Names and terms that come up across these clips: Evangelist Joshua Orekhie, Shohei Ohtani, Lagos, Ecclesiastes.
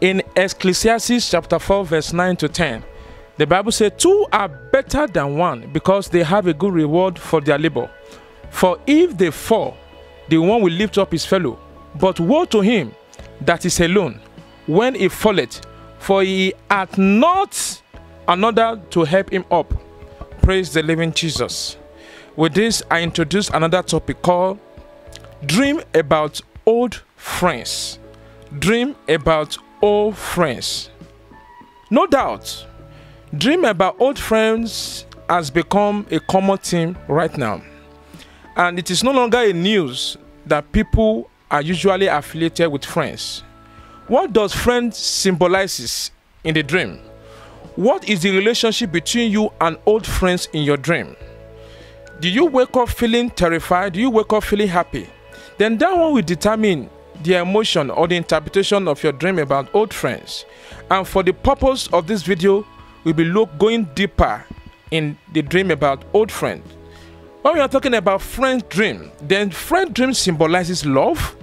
In Ecclesiastes chapter 4 verse 9 to 10, the Bible says, two are better than one because they have a good reward for their labor. For if they fall, the one will lift up his fellow. But woe to him that is alone when he falleth, for he hath not another to help him up. Praise the living Jesus. With this, I introduce another topic called Dream About Old Friends. Dream about old friends. No doubt, dream about old friends has become a common theme right now. And it is no longer a news that people are usually affiliated with friends. What does friend symbolize in the dream? What is the relationship between you and old friends in your dream? Do you wake up feeling terrified? Do you wake up feeling happy? Then that one will determine the emotion or the interpretation of your dream about old friends. And for the purpose of this video, we'll be going deeper in the dream about old friends. When we are talking about friend dream, then friend dream symbolizes love,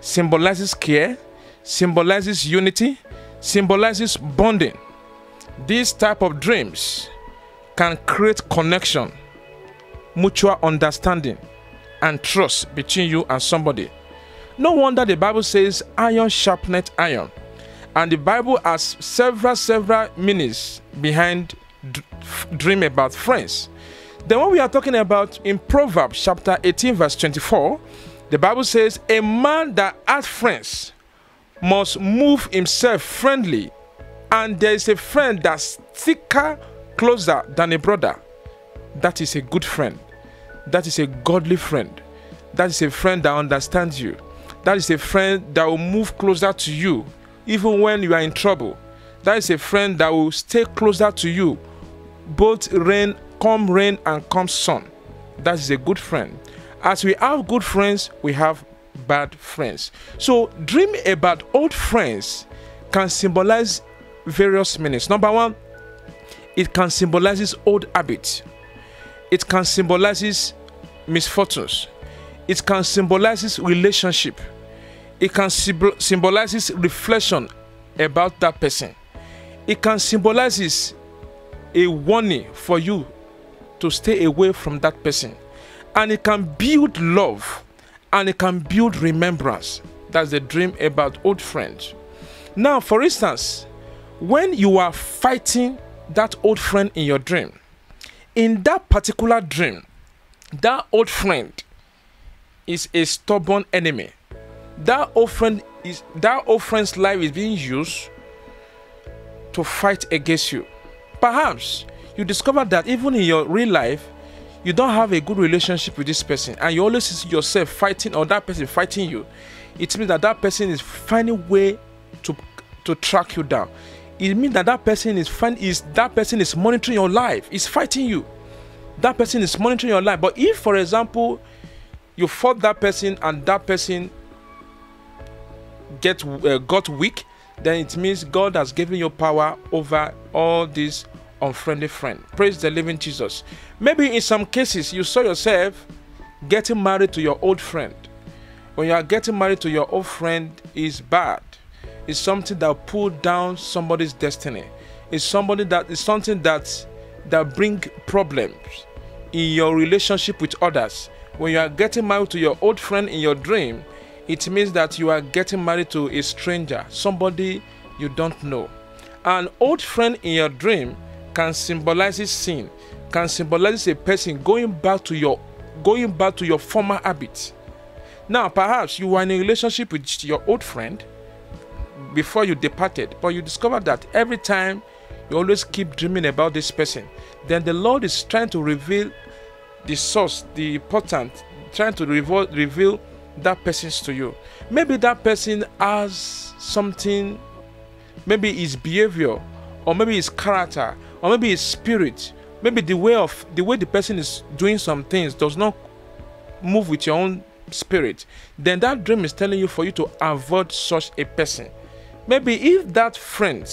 symbolizes care, symbolizes unity, symbolizes bonding. These type of dreams can create connection, mutual understanding and trust between you and somebody. No wonder the Bible says iron sharpeneth iron. And the Bible has several meanings behind dream about friends. Then what we are talking about in Proverbs chapter 18 verse 24, the Bible says a man that hath friends must move himself friendly, and there is a friend that's thicker, closer than a brother. That is a good friend. That is a godly friend. That is a friend that understands you. That is a friend that will move closer to you even when you are in trouble. That is a friend that will stay closer to you, both come rain and come sun. That is a good friend. As we have good friends, we have bad friends. So dream about old friends can symbolize various meanings. Number one, it can symbolize old habits. It can symbolize misfortunes. It can symbolize relationship. It can symbolize reflection about that person. It can symbolize a warning for you to stay away from that person. And it can build love, and it can build remembrance. That's the dream about old friends. Now, for instance, when you are fighting that old friend in your dream, in that particular dream, that old friend is a stubborn enemy. That old friend's life is being used to fight against you. Perhaps you discover that even in your real life, you don't have a good relationship with this person, and you always see yourself fighting or that person fighting you. It means that that person is finding a way to track you down. It means that that person is monitoring your life, is fighting you. That person is monitoring your life. But if, for example, you fought that person and that person got weak, then it means God has given you power over all these unfriendly friend. Praise the living Jesus. Maybe in some cases you saw yourself getting married to your old friend. When you are getting married to your old friend, is bad. It's something that pulls down somebody's destiny. It's something that brings problems in your relationship with others. When you are getting married to your old friend in your dream, it means that you are getting married to a stranger, somebody you don't know. An old friend in your dream can symbolize sin, can symbolize a person going back to your former habits. Now, perhaps you were in a relationship with your old friend before you departed, but you discover that every time you always keep dreaming about this person. Then the Lord is trying to reveal the source, the important, trying to reveal that person to you. Maybe that person has something, maybe his behavior, or maybe his character, or maybe his spirit, maybe the way the person is doing some things does not move with your own spirit. Then that dream is telling you for you to avoid such a person. Maybe if that friend,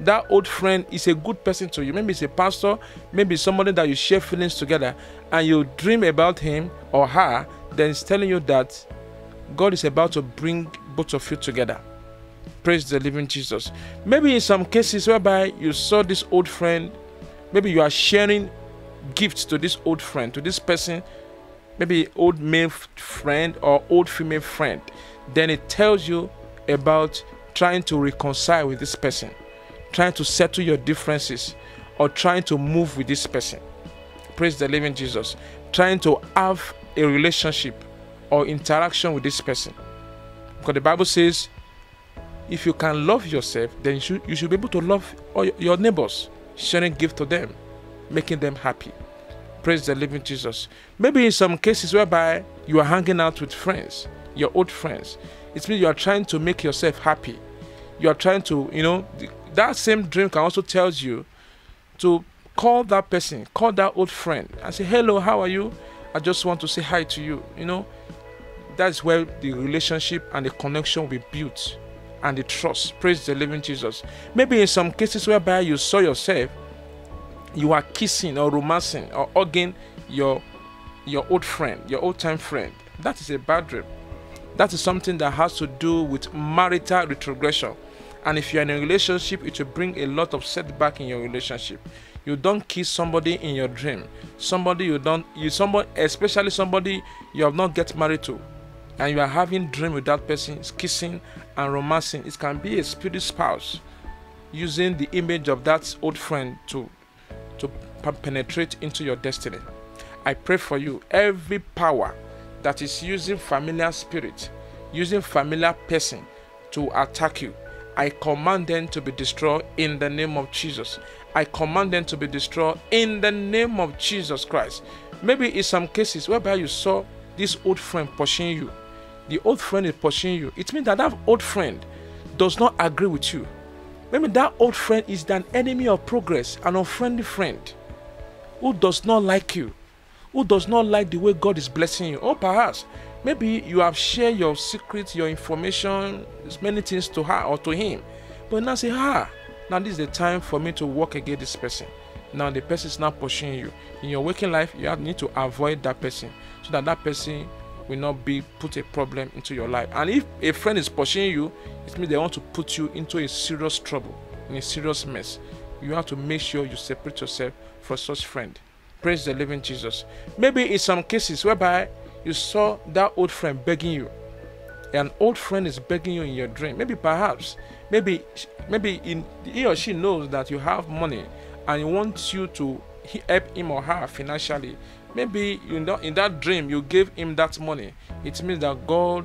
that old friend, is a good person to you, maybe it's a pastor, maybe somebody that you share feelings together, and you dream about him or her, then it's telling you that God is about to bring both of you together. Praise the living Jesus. Maybe in some cases whereby you saw this old friend, maybe you are sharing gifts to this old friend, to this person, maybe old male friend or old female friend, then it tells you about trying to reconcile with this person, trying to settle your differences, or trying to move with this person. Praise the living Jesus. Trying to have a relationship or interaction with this person. Because the Bible says, if you can love yourself, then you should be able to love all your neighbors, sharing gift to them, making them happy. Praise the living Jesus. Maybe in some cases whereby you are hanging out with friends, your old friends, it means you are trying to make yourself happy. You are trying to, you know, that same dream can also tell you to call that person, call that old friend and say, hello, how are you? I just want to say hi to you. You know, that's where the relationship and the connection will be built and the trust. Praise the living Jesus. Maybe in some cases whereby you saw yourself, you are kissing or romancing or hugging your old friend, your old time friend. That is a bad dream. That is something that has to do with marital retrogression. And if you're in a relationship, it will bring a lot of setback in your relationship. You don't kiss somebody in your dream. Somebody you don't, especially somebody you have not get married to, and you are having dream with that person, it's kissing and romancing. It can be a spirit spouse using the image of that old friend to penetrate into your destiny. I pray for you, every power that is using familiar spirit, using familiar person to attack you, I command them to be destroyed in the name of Jesus. I command them to be destroyed in the name of Jesus Christ. Maybe in some cases whereby you saw this old friend pushing you, the old friend is pushing you, it means that that old friend does not agree with you. Maybe that old friend is an enemy of progress, an unfriendly friend who does not like you, who does not like the way God is blessing you. Or perhaps maybe you have shared your secrets, your information, many things to her or to him, but now say, now this is the time for me to walk against this person. Now the person is now pushing you. In your waking life, you need to avoid that person so that that person will not be put a problem into your life. And if a friend is pushing you, it means they want to put you into a serious trouble, in a serious mess. You have to make sure you separate yourself from such friend. Praise the living Jesus. Maybe in some cases whereby you saw that old friend begging you, an old friend is begging you in your dream. Maybe perhaps, maybe he or she knows that you have money and he wants you to help him or her financially. Maybe in that dream you gave him that money. It means that God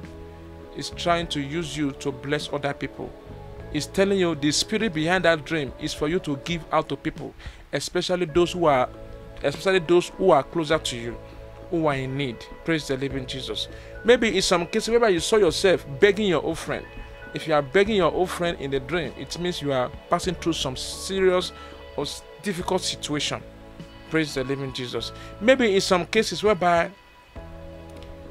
is trying to use you to bless other people. He's telling you the spirit behind that dream is for you to give out to people, especially those who are closer to you, who are in need. Praise the living Jesus. Maybe in some cases whereby you saw yourself begging your old friend. If you are begging your old friend in the dream, it means you are passing through some serious or difficult situation. Praise the living Jesus. Maybe in some cases whereby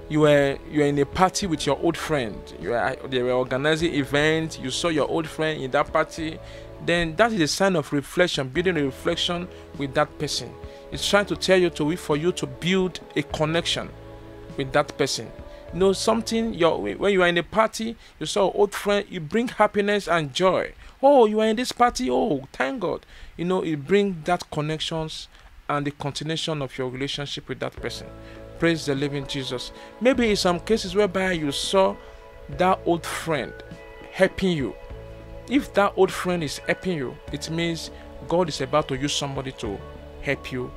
you were in a party with your old friend, they were organizing events, you saw your old friend in that party, then that is a sign of reflection, building a reflection with that person. It's trying to tell you to wait for you to build a connection with that person. You know something, when you are in a party, you saw an old friend, you bring happiness and joy. Oh, you are in this party, oh, thank God. You know, it brings that connections and the continuation of your relationship with that person. Praise the living Jesus. Maybe in some cases whereby you saw that old friend helping you. If that old friend is helping you, it means God is about to use somebody to help you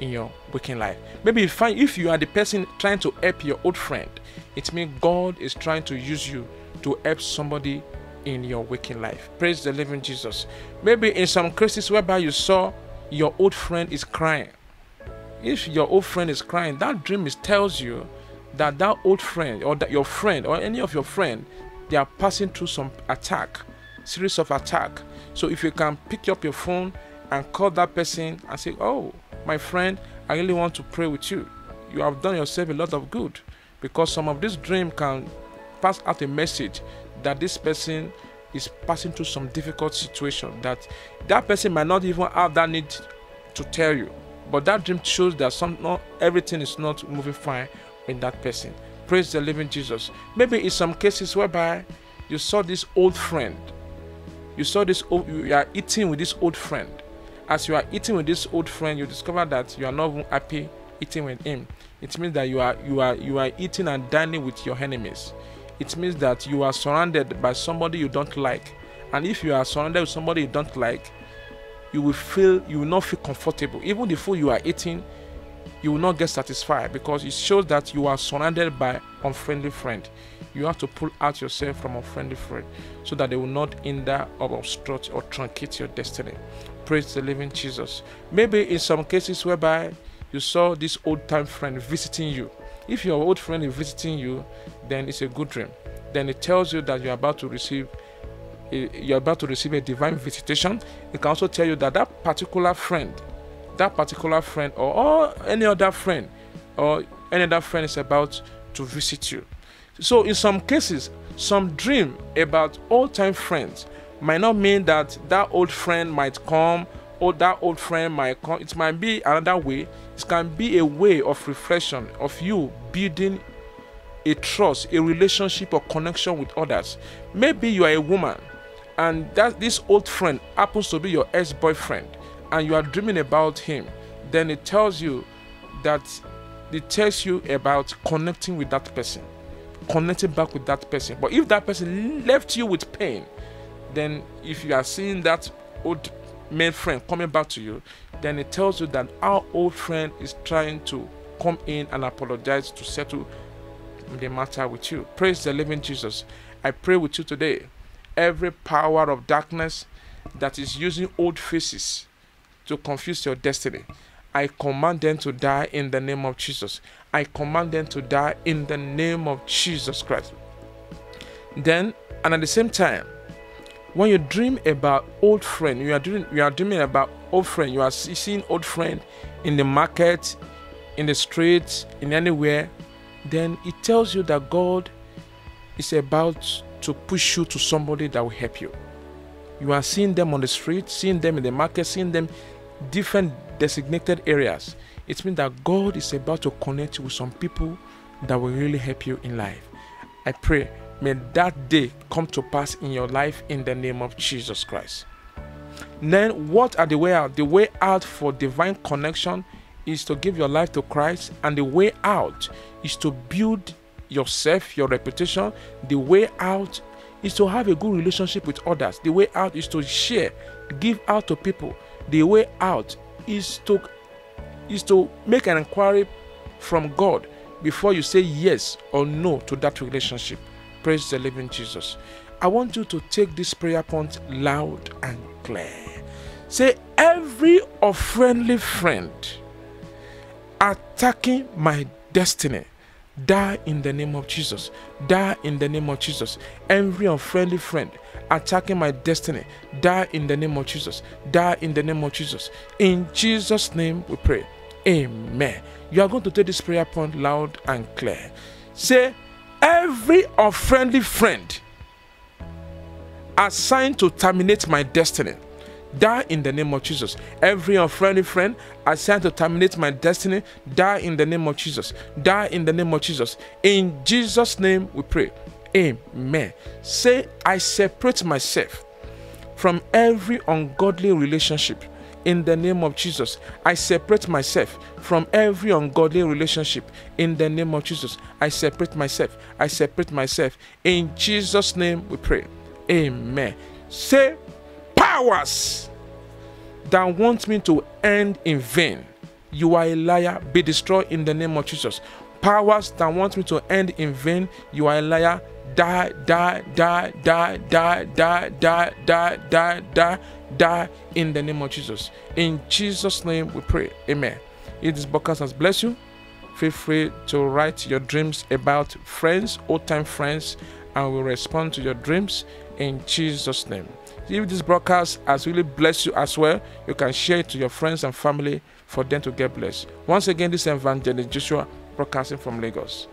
in your waking life. Maybe if you are the person trying to help your old friend, it means God is trying to use you to help somebody in your waking life. Praise the living Jesus. Maybe in some cases whereby you saw your old friend is crying. If your old friend is crying, that dream tells you that that old friend or that your friend or any of your friend, they are passing through some attack, series of attack. So if you can pick up your phone and call that person and say, oh, my friend, I really want to pray with you. You have done yourself a lot of good, because some of this dream can pass out a message that this person is passing through some difficult situation that person might not even have that need to tell you, but that dream shows that everything is not moving fine in that person. Praise the living Jesus. Maybe in some cases whereby You saw this old friend. You saw this old, you are eating with this old friend. As you are eating with this old friend, you discover that you are not even happy eating with him. It means that you are eating and dining with your enemies. It means that you are surrounded by somebody you don't like. And if you are surrounded with somebody you don't like, you will not feel comfortable. Even the food you are eating, you will not get satisfied, because it shows that you are surrounded by unfriendly friend. You have to pull out yourself from unfriendly friend so that they will not hinder or obstruct or truncate your destiny. Praise the living Jesus. Maybe in some cases whereby you saw this old time friend visiting you. If your old friend is visiting you, then it's a good dream. Then it tells you that you're about to receive a divine visitation. It can also tell you that that particular friend or any other friend is about to visit you. So in some cases, some dream about old-time friends might not mean that old friend might come, or that old friend might come. It might be another way. It can be a way of reflection, of you building a trust, a relationship or connection with others. Maybe you are a woman, and that this old friend happens to be your ex-boyfriend, and you are dreaming about him. Then it tells you about connecting with that person, connecting back with that person. But if that person left you with pain, then if you are seeing that old male friend coming back to you, then it tells you that our old friend is trying to come in and apologize to settle the matter with you. Praise the living Jesus. I pray with you today, every power of darkness that is using old faces to confuse your destiny, I command them to die in the name of Jesus. I command them to die in the name of Jesus Christ. Then, and at the same time, when you dream about old friend, you are dreaming about old friend, you are seeing old friend in the market, in the streets, in anywhere, then it tells you that God is about to push you to somebody that will help you. You are seeing them on the street, seeing them in the market, seeing them different designated areas. It means that God is about to connect you with some people that will really help you in life. I pray, may that day come to pass in your life in the name of Jesus Christ. Then, what are the way out? The way out for divine connection is to give your life to Christ, and the way out is to build yourself, your reputation. The way out is to have a good relationship with others. The way out is to share, give out to people. The way out is to make an inquiry from God before you say yes or no to that relationship. Praise the living Jesus. I want you to take this prayer point loud and clear. Say, every unfriendly friend attacking my destiny, die in the name of Jesus. Die in the name of Jesus. Every unfriendly friend attacking my destiny, die in the name of Jesus. Die in the name of Jesus. In Jesus' name we pray. Amen. You are going to take this prayer point loud and clear. Say, every unfriendly friend assigned to terminate my destiny, die in the name of Jesus. Every unfriendly friend assigned to terminate my destiny, die in the name of Jesus. Die in the name of Jesus. In Jesus' name we pray. Amen. Say, I separate myself from every ungodly relationship. In the name of Jesus, I separate myself from every ungodly relationship. In the name of Jesus, I separate myself. I separate myself. In Jesus' name we pray. Amen. Say, powers that want me to end in vain, you are a liar, be destroyed in the name of Jesus. Powers that want me to end in vain, you are a liar, die, die, die, die, die, die, die, die, die, die, die in the name of Jesus. In Jesus' name we pray. Amen. If this podcast has blessed you, feel free to write your dreams about friends, old-time friends, and we'll respond to your dreams in Jesus' name. If this broadcast has really blessed you as well, you can share it to your friends and family for them to get blessed. Once again, this is Evangelist Joshua broadcasting from Lagos.